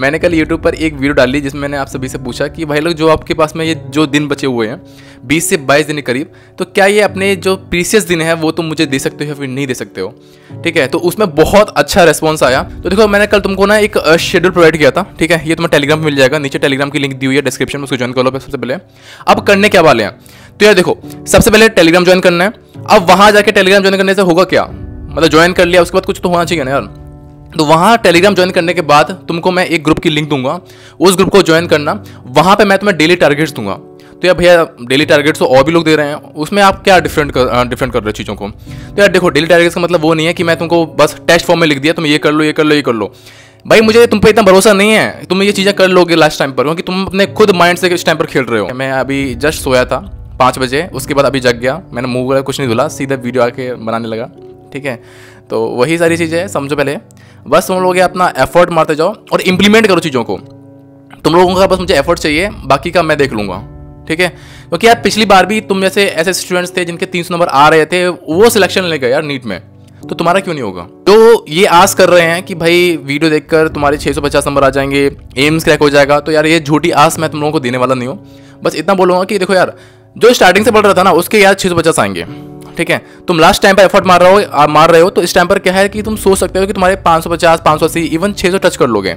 मैंने कल YouTube पर एक वीडियो डाली जिसमें मैंने आप सभी से पूछा कि भाई लोग जो आपके पास में ये जो दिन बचे हुए हैं 20 से 22 दिन के करीब, तो क्या ये अपने जो प्रीसियस दिन है वो तुम मुझे दे सकते हो या फिर नहीं दे सकते हो। ठीक है, तो उसमें बहुत अच्छा रिस्पॉन्स आया। तो देखो, मैंने कल तुमको ना एक शेड्यूल प्रोवाइड किया था। ठीक है, ये तुम्हें टेलीग्राम पर मिल जाएगा, नीचे टेलीग्राम की लिंक दी हुई है डिस्क्रिप्शन में, उसको ज्वाइन कर लो। सबसे पहले अब करने क्या वाले हैं, तो यार देखो, सबसे पहले टेलीग्राम ज्वाइन करना है। अब वहाँ जाके टेलीग्राम ज्वाइन करने से होगा क्या, मतलब ज्वाइन कर लिया उसके बाद कुछ तो होना चाहिए ना यार। तो वहाँ टेलीग्राम ज्वाइन करने के बाद तुमको मैं एक ग्रुप की लिंक दूंगा, उस ग्रुप को ज्वाइन करना। वहाँ पे मैं तुम्हें डेली टारगेट्स दूंगा। तो यार भैया डेली टारगेट्स तो और भी लोग दे रहे हैं, उसमें आप क्या डिफरेंट कर रहे हो चीज़ों को। तो यार देखो, डेली टारगेट्स का मतलब वो नहीं है कि मैं तुमको बस टेस्ट फॉर्म में लिख दिया तुम ये कर लो, ये कर लो, ये कर लो। भाई मुझे तुम पे इतना भरोसा नहीं है तुम ये चीज़ें कर लोगे लास्ट टाइम पर, क्योंकि तुम अपने खुद माइंड से इस टाइम पर खेल रहे हो। मैं अभी जस्ट सोया था 5 बजे, उसके बाद अभी जग गया, मैंने मुँह वगैरह कुछ नहीं धुला, सीधा वीडियो आके बनाने लगा। ठीक है, तो वही सारी चीज़ें हैं, समझो। पहले बस तुम लोग अपना एफर्ट मारते जाओ और इम्प्लीमेंट करो चीज़ों को। तुम लोगों का बस मुझे एफर्ट चाहिए, बाकी का मैं देख लूँगा। ठीक है, क्योंकि यार पिछली बार भी तुम जैसे ऐसे स्टूडेंट्स थे जिनके 300 नंबर आ रहे थे, वो सिलेक्शन ले गए यार नीट में, तो तुम्हारा क्यों नहीं होगा। तो ये आस कर रहे हैं कि भाई वीडियो देखकर तुम्हारे 650 नंबर आ जाएंगे, एम्स क्रैक हो जाएगा, तो यार ये झूठी आस मैं तुम लोगों को देने वाला नहीं हूँ। बस इतना बोलूँगा कि देखो यार, जो स्टार्टिंग से पढ़ रहा था ना उसके यार 650 आएंगे। ठीक है, तुम लास्ट टाइम पर एफर्ट मार रहे हो, तो इस टाइम पर क्या है कि तुम सोच सकते हो कि तुम्हारे 550, 580, इवन 600 टच कर लोगे,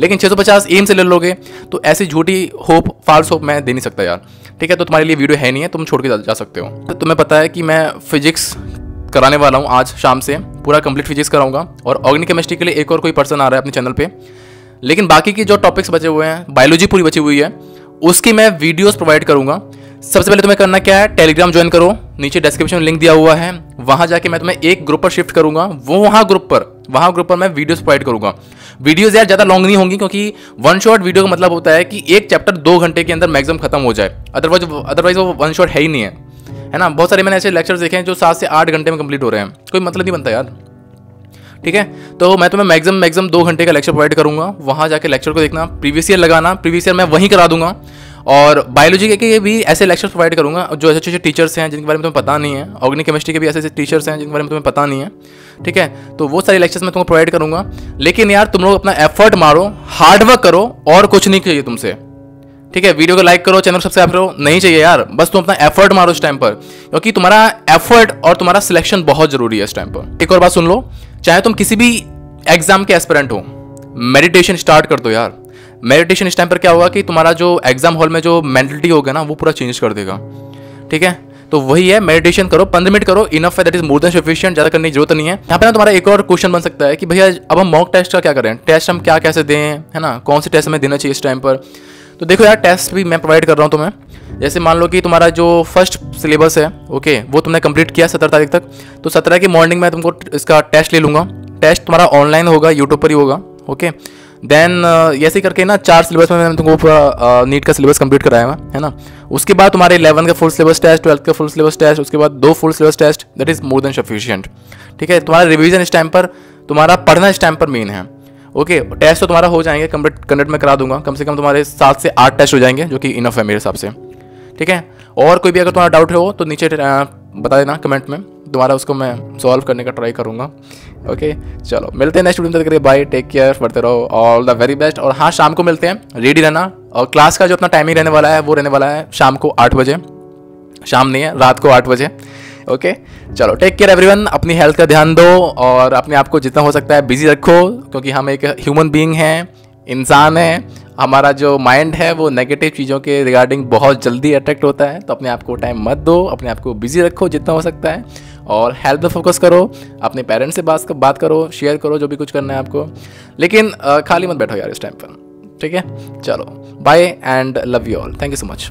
लेकिन 650 एम से ले लोगे। तो ऐसी झूठी होप, फाल्स होप मैं दे नहीं सकता यार। ठीक है, तो तुम्हारे लिए वीडियो है नहीं है, तुम छोड़ के जा सकते हो। तो तुम्हें पता है कि मैं फिजिक्स कराने वाला हूँ आज शाम से, पूरा कंप्लीट फिजिक्स कराऊंगा, और ऑर्गेनिक केमिस्ट्री के लिए एक और कोई पर्सन आ रहा है अपने चैनल पर। लेकिन बाकी के जो टॉपिक्स बचे हुए हैं, बायोलॉजी पूरी बची हुई है, उसकी मैं वीडियोज़ प्रोवाइड करूँगा। सबसे पहले तुम्हें करना क्या है, टेलीग्राम ज्वाइन करो, नीचे डिस्क्रिप्शन में लिंक दिया हुआ है, वहाँ जाके मैं तुम्हें एक ग्रुप पर शिफ्ट करूँगा। वहाँ ग्रुप पर मैं वीडियोस प्रोवाइड करूँगा। वीडियोस यार ज़्यादा लॉन्ग नहीं होंगी, क्योंकि वन शॉट वीडियो का मतलब होता है कि एक चैप्टर 2 घंटे के अंदर मैक्सिमम खत्म हो जाए, अदरवाइज वो वन शॉट है ही नहीं है, है ना। बहुत सारे मैंने ऐसे लेक्चर्स देखे हैं जो 7 से 8 घंटे में कंप्लीट हो रहे हैं, कोई मतलब नहीं बनता यार। ठीक है, तो मैं तुम्हें मैक्सिमम 2 घंटे का लेक्चर प्रोवाइड करूँगा। वहाँ जाके लेक्चर को देखना, प्रीवियस ईयर लगाना, प्रीवियस ईयर मैं वहीं करा दूंगा। और बायोलॉजी के भी ऐसे लेक्चर्स प्रोवाइड करूँगा जो अच्छे अच्छे टीचर्स हैं जिनके बारे में तुम्हें पता नहीं है, ऑर्गेनिक केमिस्ट्री के भी ऐसे ऐसे टीचर्स हैं जिनके बारे में तुम्हें पता नहीं है। ठीक है, तो वो सारे लेक्चर्स मैं तुमको प्रोवाइड करूँगा। लेकिन यार तुम लोग अपना एफर्ट मारो, हार्डवर्क करो, और कुछ नहीं चाहिए तुमसे। ठीक है, वीडियो को लाइक करो, चैनल सब्सक्राइब करो, नहीं चाहिए यार। बस तुम अपना एफर्ट मारो इस टाइम पर, क्योंकि तुम्हारा एफर्ट और तुम्हारा सिलेक्शन बहुत ज़रूरी है इस टाइम पर। एक और बात सुन लो, चाहे तुम किसी भी एग्जाम के एस्पिरेंट हो, मेडिटेशन स्टार्ट कर दो यार। मेडिटेशन इस टाइम पर क्या होगा कि तुम्हारा जो एग्जाम हॉल में जो मेंटलिटी होगा ना, वो पूरा चेंज कर देगा। ठीक है, तो वही है, मेडिटेशन करो, 15 मिनट करो, इनफ है, that is more than sufficient, ज़्यादा करने की जरूरत नहीं है। यहाँ पे ना तुम्हारा एक और क्वेश्चन बन सकता है कि भैया अब हम मॉक टेस्ट का क्या करें, टेस्ट हम क्या कैसे दें, है ना, कौन से टेस्ट हमें देना चाहिए इस टाइम पर। तो देखो यार, टेस्ट भी मैं प्रोवाइड कर रहा हूँ तुम्हें। जैसे मान लो कि तुम्हारा जो फर्स्ट सिलेबस है, ओके, वो तुमने कंप्लीट किया 17 तारीख तक, तो 17 की मॉर्निंग में तुमको इसका टेस्ट ले लूँगा। टेस्ट तुम्हारा ऑनलाइन होगा, यूट्यूब पर ही होगा। ओके, देन ऐसे करके ना 4 सिलेबस में मैंने तुमको पूरा नीट का सिलेबस कंप्लीट कराया हुआ है ना। उसके बाद तुम्हारे 11 का फुल सिलेबस टेस्ट, 12 का फुल सिलेबस टेस्ट, उसके बाद 2 full syllabus test, that is more than sufficient. ठीक है, तुम्हारा रिवीजन इस टाइम पर, तुम्हारा पढ़ना इस टाइम पर मेन है। ओके, टेस्ट तो तुम्हारा हो जाएंगे, कंडक्ट में करा दूंगा, कम से कम तुम्हारे 7 से 8 टेस्ट हो जाएंगे, जो कि इनफ है मेरे हिसाब से। ठीक है, और कोई भी अगर तुम्हारा डाउट हो तो नीचे बता देना कमेंट में, दोबारा उसको मैं सॉल्व करने का ट्राई करूँगा। ओके, चलो मिलते हैं नेक्स्ट वीडियो में, तब तक के लिए बाय, टेक केयर, पढ़ते रहो, ऑल द वेरी बेस्ट। और हाँ, शाम को मिलते हैं, रेडी रहना। और क्लास का जो अपना टाइमिंग रहने वाला है वो रहने वाला है शाम को 8 बजे, शाम नहीं है, रात को 8 बजे। ओके, चलो टेक केयर एवरीवन, अपनी हेल्थ का ध्यान दो और अपने आप को जितना हो सकता है बिजी रखो, क्योंकि हम एक ह्यूमन बीइंग हैं, इंसान हैं। हमारा जो माइंड है वो नेगेटिव चीज़ों के रिगार्डिंग बहुत जल्दी अट्रैक्ट होता है, तो अपने आप को टाइम मत दो, अपने आप को बिजी रखो जितना हो सकता है, और हेल्थ पे फोकस करो, अपने पेरेंट्स से बात करो, शेयर करो जो भी कुछ करना है आपको, लेकिन खाली मत बैठो यार इस टाइम पर। ठीक है, चलो bye and love you all, thank you so much.